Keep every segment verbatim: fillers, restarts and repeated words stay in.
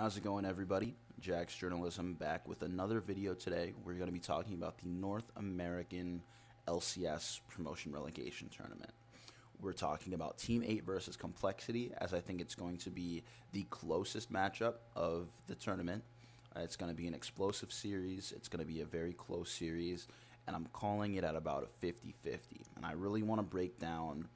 How's it going, everybody? Jack's Journalism back with another video today. We're going to be talking about the North American L C S Promotion Relegation Tournament. We're talking about Team eight versus Complexity, as I think it's going to be the closest matchup of the tournament. Uh, it's going to be an explosive series. It's going to be a very close series, and I'm calling it at about a fifty fifty. And I really want to break down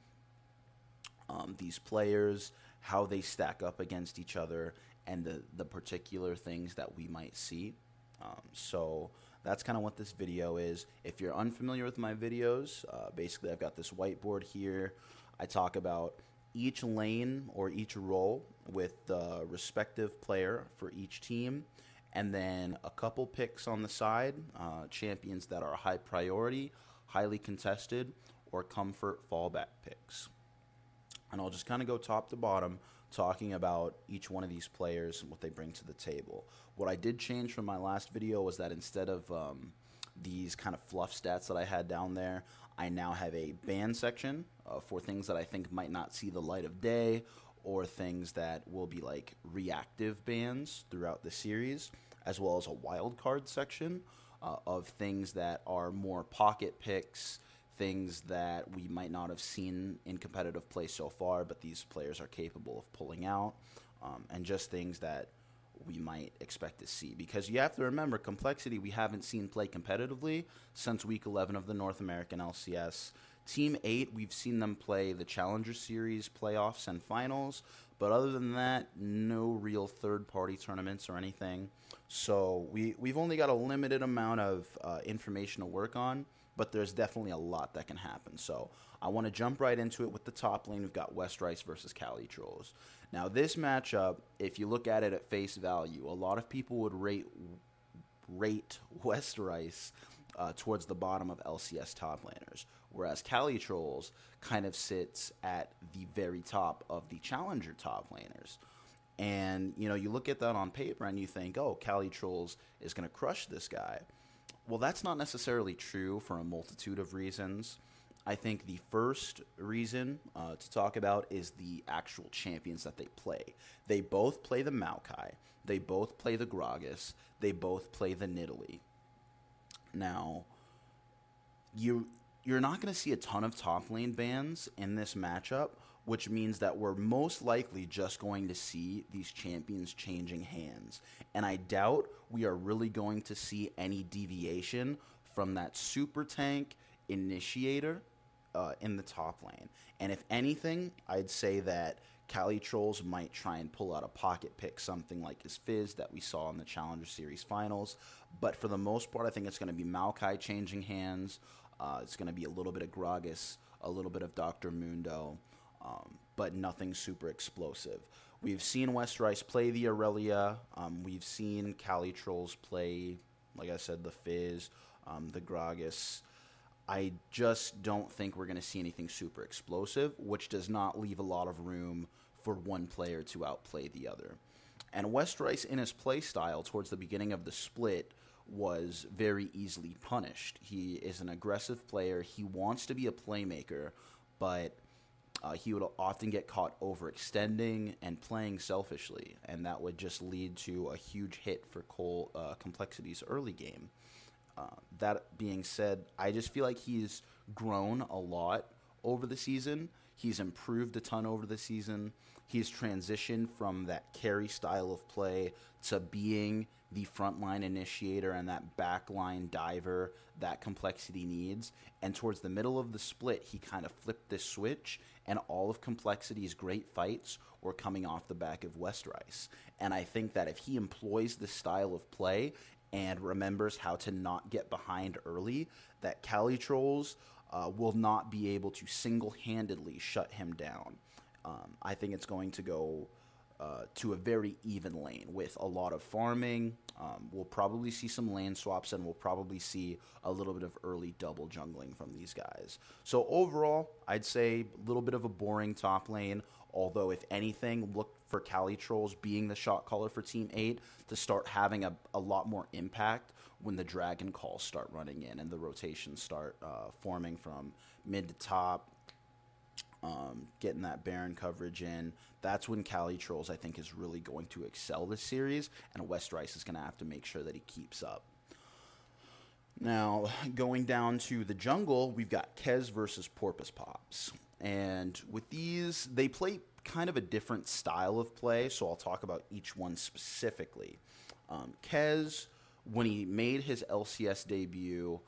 um, these players, how they stack up against each other, and the, the particular things that we might see. Um, so that's kind of what this video is. If you're unfamiliar with my videos, uh, basically I've got this whiteboard here. I talk about each lane or each role with the respective player for each team, and then a couple picks on the side, uh, champions that are high priority, highly contested, or comfort fallback picks. And I'll just kind of go top to bottom, talking about each one of these players and what they bring to the table. What I did change from my last video was that instead of um, these kind of fluff stats that I had down there, I now have a ban section uh, for things that I think might not see the light of day, or things that will be like reactive bans throughout the series, as well as a wild card section uh, of things that are more pocket picks, things that we might not have seen in competitive play so far, but these players are capable of pulling out, um, and just things that we might expect to see. Because you have to remember, Complexity we haven't seen play competitively since week eleven of the North American L C S. Team eight, we've seen them play the Challenger Series playoffs and finals, but other than that, no real third-party tournaments or anything. So we, we've only got a limited amount of uh, information to work on, but there's definitely a lot that can happen. So I want to jump right into it with the top lane. We've got West Rice versus CaliTrlolz. Now this matchup, if you look at it at face value, a lot of people would rate rate West Rice uh, towards the bottom of L C S top laners, whereas CaliTrlolz kind of sits at the very top of the Challenger top laners. And you know, you look at that on paper and you think, oh, CaliTrlolz is going to crush this guy. Well, that's not necessarily true for a multitude of reasons. I think the first reason uh, to talk about is the actual champions that they play. They both play the Maokai. They both play the Gragas. They both play the Nidalee. Now, you, you're not going to see a ton of top lane bans in this matchup, which means that we're most likely just going to see these champions changing hands. And I doubt we are really going to see any deviation from that super tank initiator uh, in the top lane. And if anything, I'd say that CaliTrlolz might try and pull out a pocket pick, something like his Fizz that we saw in the Challenger Series finals. But for the most part, I think it's going to be Maokai changing hands. Uh, it's going to be a little bit of Gragas, a little bit of Doctor Mundo, Um, but nothing super explosive. We've seen West Rice play the Aurelia. Um, we've seen CaliTrlolz play, like I said, the Fizz, um, the Gragas. I just don't think we're going to see anything super explosive, which does not leave a lot of room for one player to outplay the other. And West Rice, in his play style towards the beginning of the split, was very easily punished. He is an aggressive player. He wants to be a playmaker, but Uh, he would often get caught overextending and playing selfishly, and that would just lead to a huge hit for Cole, uh, Complexity's early game. Uh, that being said, I just feel like he's grown a lot over the season. He's improved a ton over the season. He's transitioned from that carry style of play to being the frontline initiator and that backline diver that Complexity needs. And towards the middle of the split, he kind of flipped this switch, and all of Complexity's great fights were coming off the back of West Rice. And I think that if he employs this style of play and remembers how to not get behind early, that CaliTrlolz Uh, will not be able to single-handedly shut him down. Um, I think it's going to go uh, to a very even lane with a lot of farming. Um, we'll probably see some lane swaps, and we'll probably see a little bit of early double jungling from these guys. So overall, I'd say a little bit of a boring top lane, although if anything, look for CaliTrlolz being the shot caller for Team eight to start having a, a lot more impact when the dragon calls start running in and the rotations start uh, forming from mid to top, um, getting that Baron coverage in. That's when CaliTrlolz, I think, is really going to excel this series, and West Rice is going to have to make sure that he keeps up. Now, going down to the jungle, we've got Kez versus Porpoise Pops. And with these, they play kind of a different style of play, so I'll talk about each one specifically. Um, Kez, when he made his L C S debut,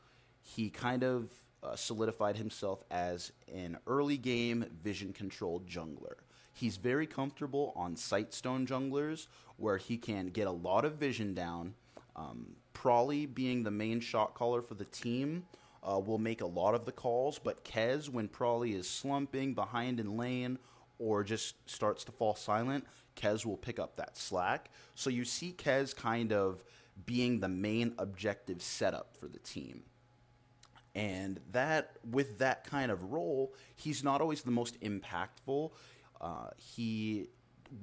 he kind of uh, solidified himself as an early game vision-controlled jungler. He's very comfortable on Sightstone junglers, where he can get a lot of vision down. Um, Prawley, being the main shot caller for the team, uh, will make a lot of the calls, but Kez, when Prawley is slumping behind in lane or just starts to fall silent, Kez will pick up that slack. So you see Kez kind of being the main objective setup for the team. And that, with that kind of role, he's not always the most impactful. Uh, he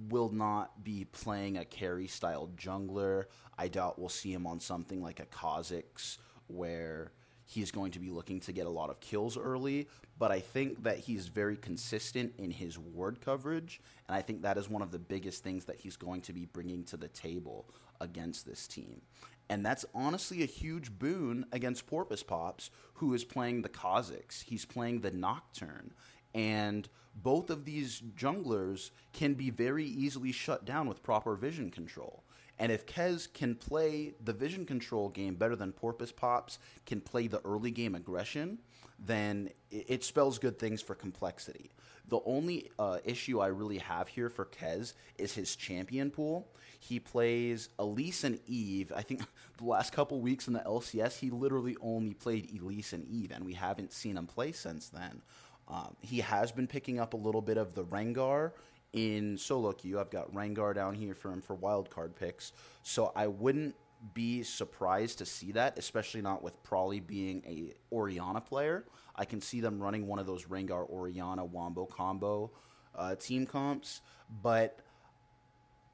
will not be playing a carry-style jungler. I doubt we'll see him on something like a Kha'Zix, where he's going to be looking to get a lot of kills early, but I think that he's very consistent in his ward coverage, and I think that is one of the biggest things that he's going to be bringing to the table against this team. And that's honestly a huge boon against Porpoise Pops, who is playing the Kha'Zix. He's playing the Nocturne, and both of these junglers can be very easily shut down with proper vision control. And if Kez can play the vision control game better than Porpoise Pops can play the early game aggression, then it spells good things for Complexity. The only uh, issue I really have here for Kez is his champion pool. He plays Elise and Eve. I think the last couple weeks in the L C S, he literally only played Elise and Eve, and we haven't seen him play since then. Um, he has been picking up a little bit of the Rengar in solo queue. I've got Rengar down here for him for wildcard picks, so I wouldn't be surprised to see that, especially not with Prawley being a Orianna player. I can see them running one of those Rengar Orianna wombo combo uh, team comps, but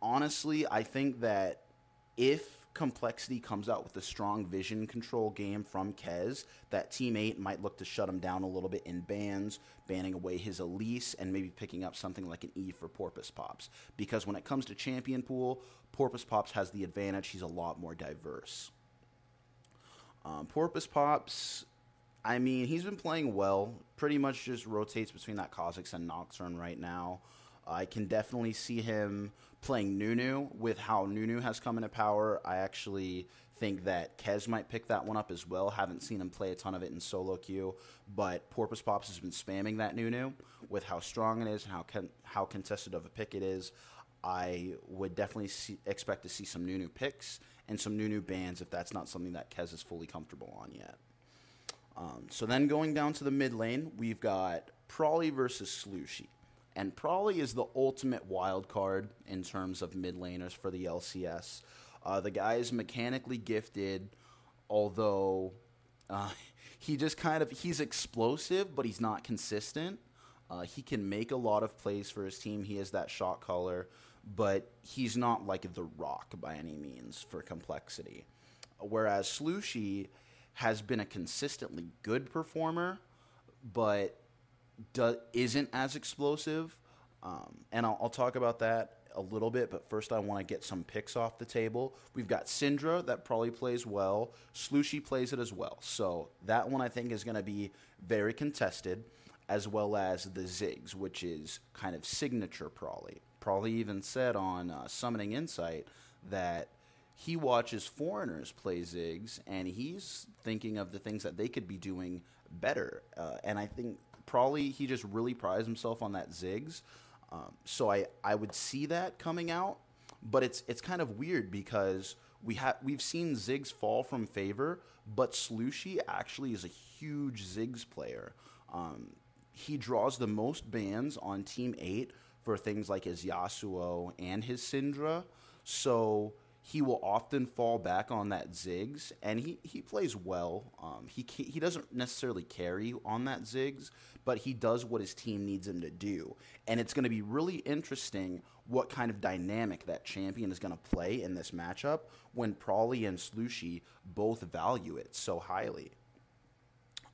honestly, I think that if Complexity comes out with a strong vision control game from Kez, that Team eight might look to shut him down a little bit in bans, banning away his Elise, and maybe picking up something like an Eve for Porpoise Pops. Because when it comes to champion pool, Porpoise Pops has the advantage. He's a lot more diverse. Um, Porpoise Pops, I mean, he's been playing well. Pretty much just rotates between that Kha'Zix and Nocturne right now. I can definitely see him playing Nunu. With how Nunu has come into power, I actually think that Kez might pick that one up as well. Haven't seen him play a ton of it in solo queue, but Porpoise Pops has been spamming that Nunu. With how strong it is and how con how contested of a pick it is, I would definitely see, expect to see some Nunu picks and some Nunu bans if that's not something that Kez is fully comfortable on yet. Um, so then going down to the mid lane, we've got Prawley versus Slooshi. And Prawley is the ultimate wild card in terms of mid laners for the L C S. Uh, the guy is mechanically gifted, although uh, he just kind of, he's explosive, but he's not consistent. Uh, he can make a lot of plays for his team. He is that shot caller, but he's not like the Rock by any means for Complexity. Whereas Slooshi has been a consistently good performer, but Do, isn't as explosive, um, and I'll, I'll talk about that a little bit, but first I want to get some picks off the table. We've got Syndra that probably plays well. Slooshi plays it as well, so that one I think is going to be very contested, as well as the Ziggs, which is kind of signature Prawley. Prawley even said on uh, Summoning Insight that he watches foreigners play Ziggs, and he's thinking of the things that they could be doing better, uh, and I think Probably he just really prides himself on that Ziggs. Um, so I, I would see that coming out. But it's it's kind of weird because we ha we've seen Ziggs fall from favor, but Slooshi actually is a huge Ziggs player. Um, he draws the most bans on Team eight for things like his Yasuo and his Syndra. So he will often fall back on that Ziggs, and he, he plays well. Um, he, he doesn't necessarily carry on that Ziggs, but he does what his team needs him to do. And it's going to be really interesting what kind of dynamic that champion is going to play in this matchup when Prawley and Slooshi both value it so highly.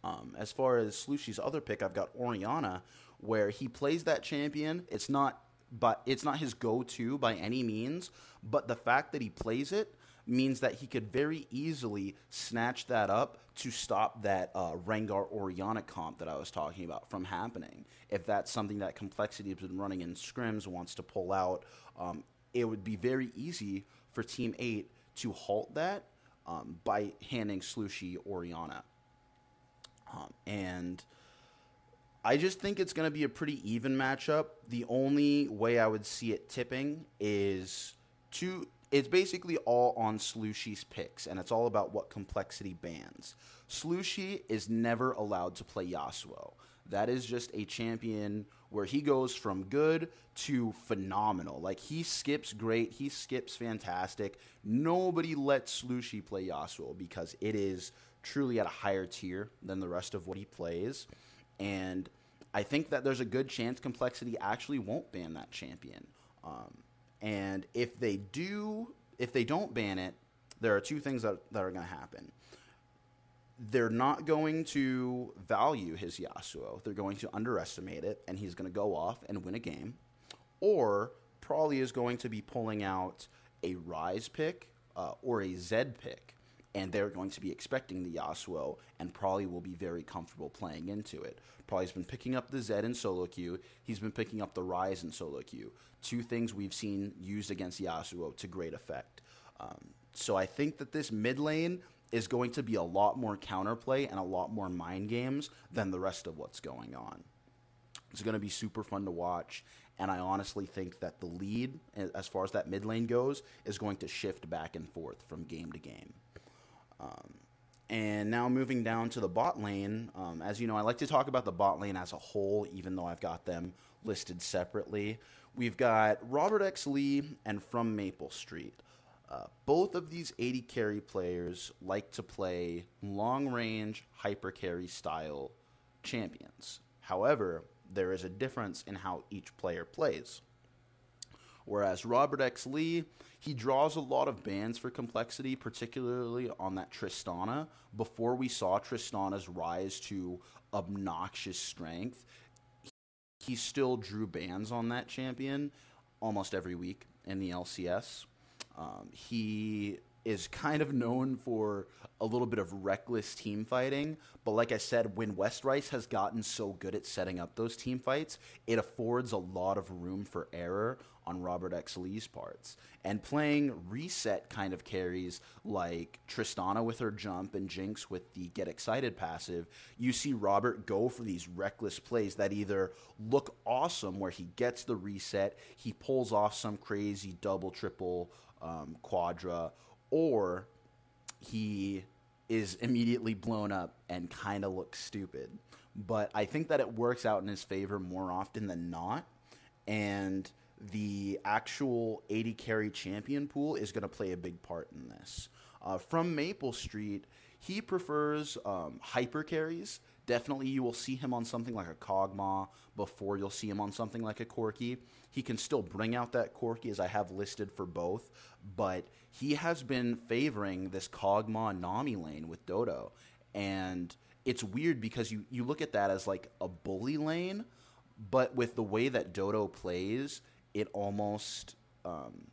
Um, as far as Slooshi's other pick, I've got Orianna, where he plays that champion. It's not, but it's not his go-to by any means, but the fact that he plays it means that he could very easily snatch that up to stop that uh, Rengar Orianna comp that I was talking about from happening. If that's something that Complexity has been running in scrims, wants to pull out, um, it would be very easy for Team eight to halt that um, by handing Slooshi Orianna. Um, and I just think it's going to be a pretty even matchup. The only way I would see it tipping is to... It's basically all on Slooshi's picks, and it's all about what Complexity bans. Slooshi is never allowed to play Yasuo. That is just a champion where he goes from good to phenomenal. Like, he skips great. He skips fantastic. Nobody lets Slooshi play Yasuo because it is truly at a higher tier than the rest of what he plays. And I think that there's a good chance Complexity actually won't ban that champion. Um... And if they do, if they don't ban it, there are two things that, that are going to happen. They're not going to value his Yasuo. They're going to underestimate it, and he's going to go off and win a game. Or Prawley is going to be pulling out a Rise pick uh, or a Zed pick, and they're going to be expecting the Yasuo, and Prawley will be very comfortable playing into it. Prawley's been picking up the Zed in solo queue. He's been picking up the Rise in solo queue. Two things we've seen used against Yasuo to great effect. Um, so I think that this mid lane is going to be a lot more counterplay and a lot more mind games than the rest of what's going on. It's going to be super fun to watch, and I honestly think that the lead, as far as that mid lane goes, is going to shift back and forth from game to game. Um, and now moving down to the bot lane, um, as you know, I like to talk about the bot lane as a whole, even though I've got them listed separately. We've got Robert X. Lee and From Maple Street. Uh, both of these A D carry players like to play long-range, hyper-carry style champions. However, there is a difference in how each player plays. Whereas Robert X. Lee, he draws a lot of bans for Complexity, particularly on that Tristana. Before we saw Tristana's rise to obnoxious strength, he still drew bans on that champion almost every week in the L C S. Um, he is kind of known for a little bit of reckless team fighting, but like I said, when West Rice has gotten so good at setting up those team fights, it affords a lot of room for error on Robert X. Lee's parts. And playing reset kind of carries like Tristana with her jump and Jinx with the Get Excited passive, you see Robert go for these reckless plays that either look awesome where he gets the reset, he pulls off some crazy double, triple, um, quadra, or he is immediately blown up and kind of looks stupid. But I think that it works out in his favor more often than not. And the actual A D carry champion pool is going to play a big part in this. Uh, from Maple Street, he prefers um, hyper carries. Definitely you will see him on something like a Kog'Maw before you'll see him on something like a Corki. He can still bring out that Corki, as I have listed for both, but he has been favoring this Kog'Maw Nami lane with Dodo. And it's weird because you, you look at that as like a bully lane, but with the way that Dodo plays, it almost um,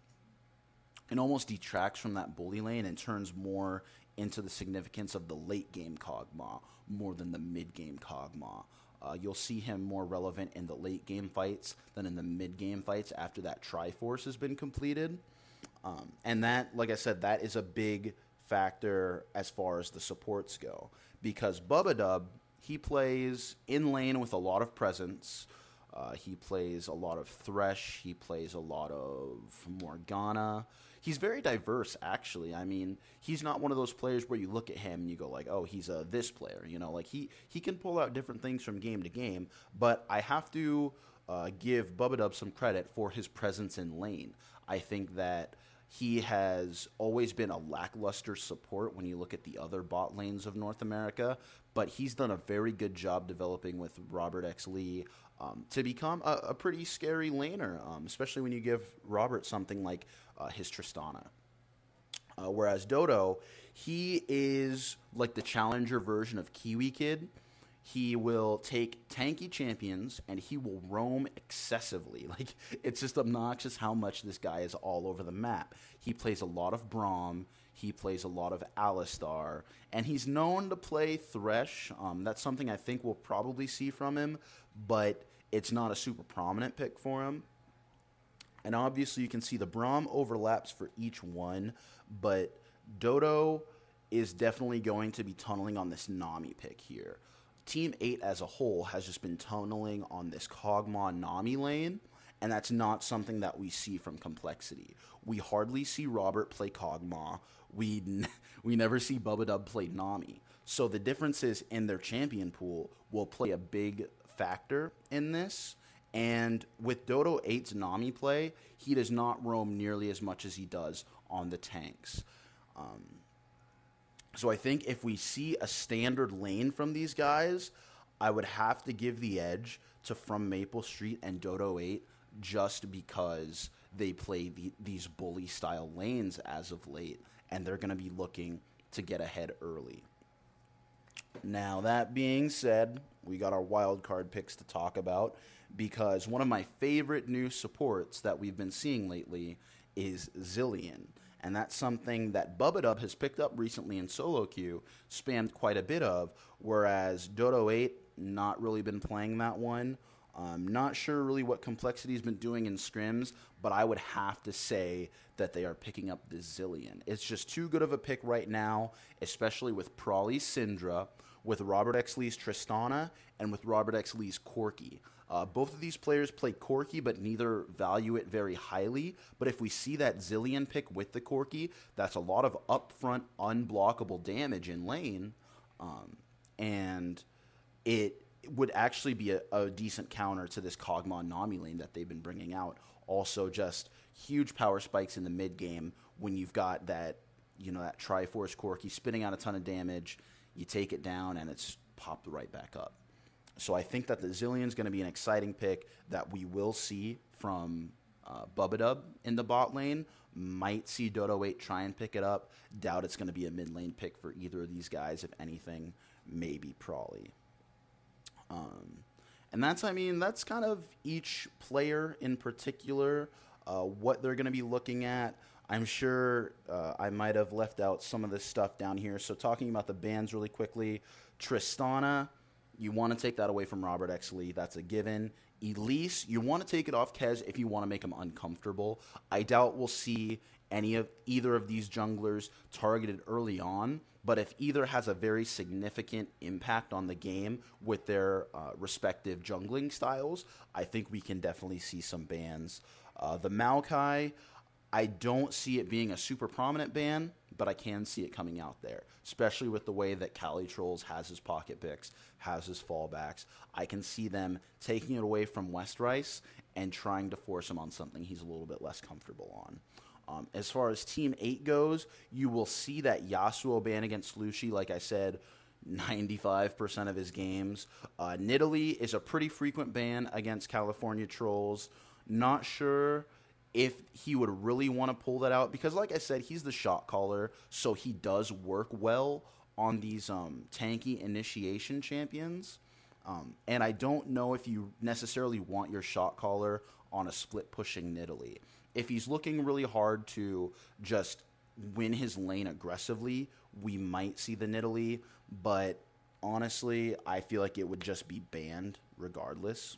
it almost detracts from that bully lane and turns more into the significance of the late-game Kog'Maw more than the mid-game Kog'Maw. Uh, you'll see him more relevant in the late-game fights than in the mid-game fights after that Triforce has been completed. Um, and that, like I said, that is a big factor as far as the supports go. Because BubbaDub, he plays in lane with a lot of presence. Uh, he plays a lot of Thresh. He plays a lot of Morgana. He's very diverse, actually. I mean, he's not one of those players where you look at him and you go like, oh, he's a this player. You know, like he, he can pull out different things from game to game, but I have to uh, give BubbaDub some credit for his presence in lane. I think that he has always been a lackluster support when you look at the other bot lanes of North America, but he's done a very good job developing with Robert X. Lee um, to become a, a pretty scary laner, um, especially when you give Robert something like uh, his Tristana. Uh, whereas Dodo, he is like the Challenger version of Kiwi Kid. He will take tanky champions, and he will roam excessively. Like, it's just obnoxious how much this guy is all over the map. He plays a lot of Braum. He plays a lot of Alistar. And he's known to play Thresh. Um, that's something I think we'll probably see from him, but it's not a super prominent pick for him. And obviously, you can see the Braum overlaps for each one, but Dodo is definitely going to be tunneling on this Nami pick here. Team eight as a whole has just been tunneling on this Kog'Maw Nami lane, and that's not something that we see from Complexity. We hardly see Robert play Kog'Maw. We, n we never see BubbaDub play Nami. So the differences in their champion pool will play a big factor in this. And with Dodo eight's Nami play, he does not roam nearly as much as he does on the tanks. Um... So I think if we see a standard lane from these guys, I would have to give the edge to From Maple Street and Dodo eight just because they play the, these bully-style lanes as of late, and they're going to be looking to get ahead early. Now, that being said, we got our wild card picks to talk about because one of my favorite new supports that we've been seeing lately is Zilean. And that's something that BubbaDub has picked up recently in solo queue, spammed quite a bit of, whereas Dodo eight, not really been playing that one. Um, not sure really what Complexity's been doing in scrims, but I would have to say that they are picking up the Zilean. It's just too good of a pick right now, especially with Prawley's Syndra, with Robert X. Lee's Tristana, and with Robert X. Lee's Corki. Uh, both of these players play Corki, but neither value it very highly. But if we see that Zilean pick with the Corki, that's a lot of upfront, unblockable damage in lane. Um, and it would actually be a, a decent counter to this Kog'Maw Nami lane that they've been bringing out. Also, just huge power spikes in the mid-game when you've got that, you know, that Triforce Corki spitting out a ton of damage. You take it down, and it's popped right back up. So I think that the Zilean's going to be an exciting pick that we will see from uh, BubbaDub in the bot lane. Might see Dodo eight try and pick it up. Doubt it's going to be a mid lane pick for either of these guys. If anything, maybe Prawley. Um, and that's, I mean, that's kind of each player in particular, uh, what they're going to be looking at. I'm sure uh, I might have left out some of this stuff down here. So talking about the bans really quickly, Tristana, you want to take that away from Robert X. Lee. That's a given. Elise, you want to take it off Kez if you want to make him uncomfortable. I doubt we'll see any of either of these junglers targeted early on, but if either has a very significant impact on the game with their uh, respective jungling styles, I think we can definitely see some bans. Uh, the Maokai, I don't see it being a super prominent ban, but I can see it coming out there, especially with the way that CaliTrlolz has his pocket picks, has his fallbacks. I can see them taking it away from West Rice and trying to force him on something he's a little bit less comfortable on. Um, as far as Team eight goes, you will see that Yasuo ban against Slooshi, like I said, ninety-five percent of his games. Uh, Nidalee is a pretty frequent ban against CaliTrlolz. Not sure if he would really want to pull that out, because like I said, he's the shot caller, so he does work well on these um, tanky initiation champions. Um, and I don't know if you necessarily want your shot caller on a split pushing Nidalee. If he's looking really hard to just win his lane aggressively, we might see the Nidalee, but honestly, I feel like it would just be banned regardless.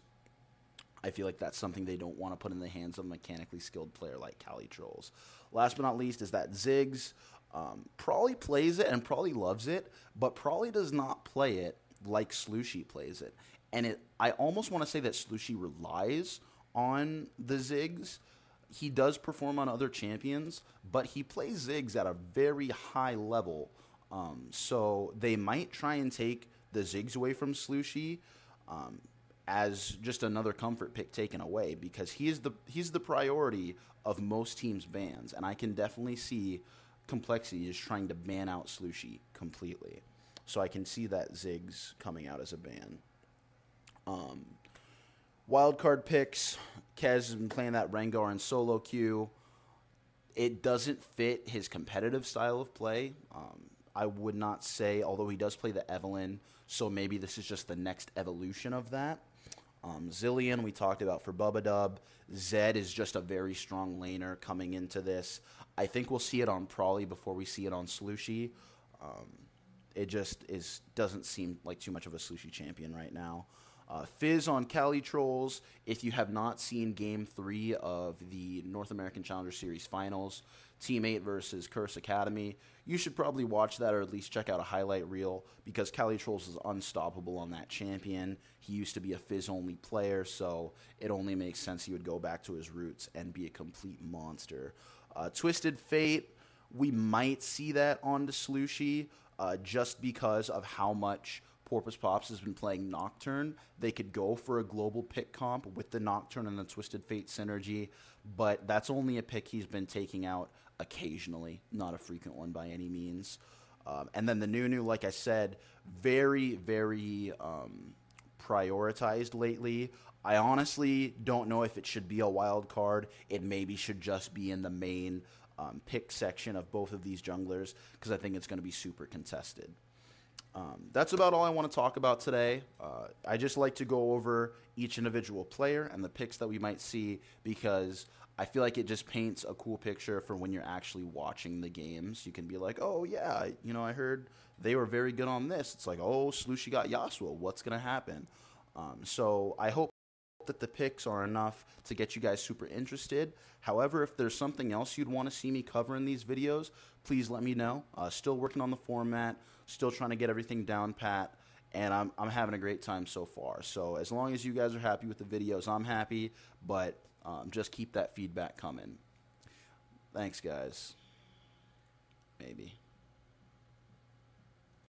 I feel like that's something they don't want to put in the hands of a mechanically skilled player like CaliTrlolz. Last but not least is that Ziggs. Um, Prawley plays it and Prawley loves it, but Prawley does not play it like Slooshi plays it. And it, I almost want to say that Slooshi relies on the Ziggs. He does perform on other champions, but he plays Ziggs at a very high level. Um, so they might try and take the Ziggs away from Slooshi, Um as just another comfort pick taken away, because he is the he's the priority of most teams' bans, and I can definitely see Complexity is trying to ban out Slooshi completely. So I can see that Ziggs coming out as a ban. Um, wildcard picks, Kez has been playing that Rengar in solo queue. It doesn't fit his competitive style of play. Um, I would not say, although he does play the Evelynn, so maybe this is just the next evolution of that. Um, Zilean, we talked about for BubbaDub. Zed is just a very strong laner coming into this. I think we'll see it on Prawley before we see it on Slooshi. Um, it just is doesn't seem like too much of a Slooshi champion right now. Uh, Fizz on CaliTrlolz. If you have not seen Game three of the North American Challenger Series Finals, Team eight versus Curse Academy, you should probably watch that or at least check out a highlight reel because CaliTrlolz is unstoppable on that champion. He used to be a Fizz-only player, so it only makes sense he would go back to his roots and be a complete monster. Uh, Twisted Fate, we might see that on to Slooshi uh, just because of how much Porpoise Pops has been playing Nocturne. They could go for a global pick comp with the Nocturne and the Twisted Fate synergy, but that's only a pick he's been taking out occasionally, not a frequent one by any means. Um, and then the Nunu, like I said, very, very um, prioritized lately. I honestly don't know if it should be a wild card. It maybe should just be in the main um, pick section of both of these junglers because I think it's going to be super contested. Um, that's about all I want to talk about today. Uh, I just like to go over each individual player and the picks that we might see because I feel like it just paints a cool picture for when you're actually watching the games. You can be like, oh, yeah, you know, I heard they were very good on this. It's like, oh, Slooshi got Yasuo. What's going to happen? Um, so I hope that the picks are enough to get you guys super interested. However, if there's something else you'd want to see me cover in these videos, please let me know. Uh, still working on the format, still trying to get everything down pat, and I'm, I'm having a great time so far. So as long as you guys are happy with the videos, I'm happy, but um, just keep that feedback coming. Thanks, guys. Maybe.